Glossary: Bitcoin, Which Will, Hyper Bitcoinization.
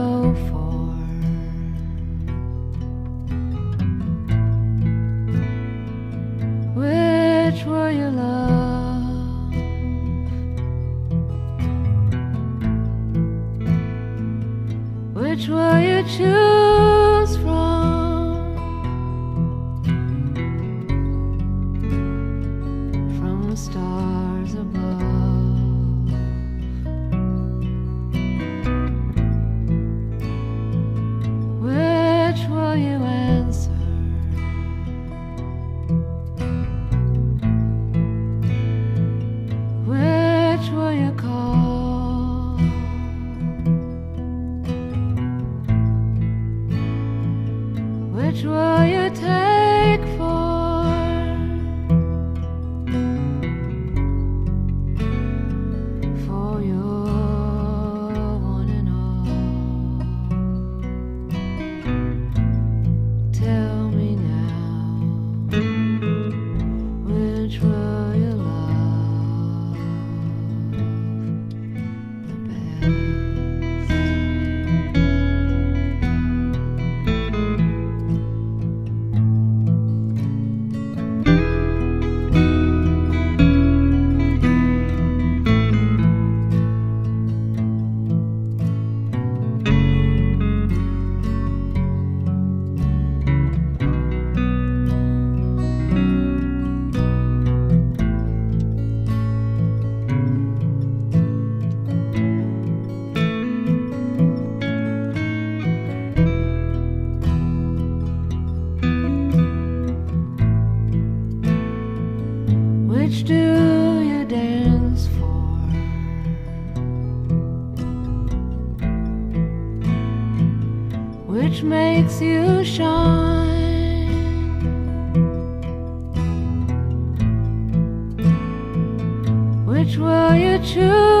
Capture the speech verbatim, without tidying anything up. go for. Which will you love? Which will you choose from? From the stars above. Which will you take for? For your one and all. Tell me now, which will you love the best? Which do you dance for? Which makes you shine? Which will you choose?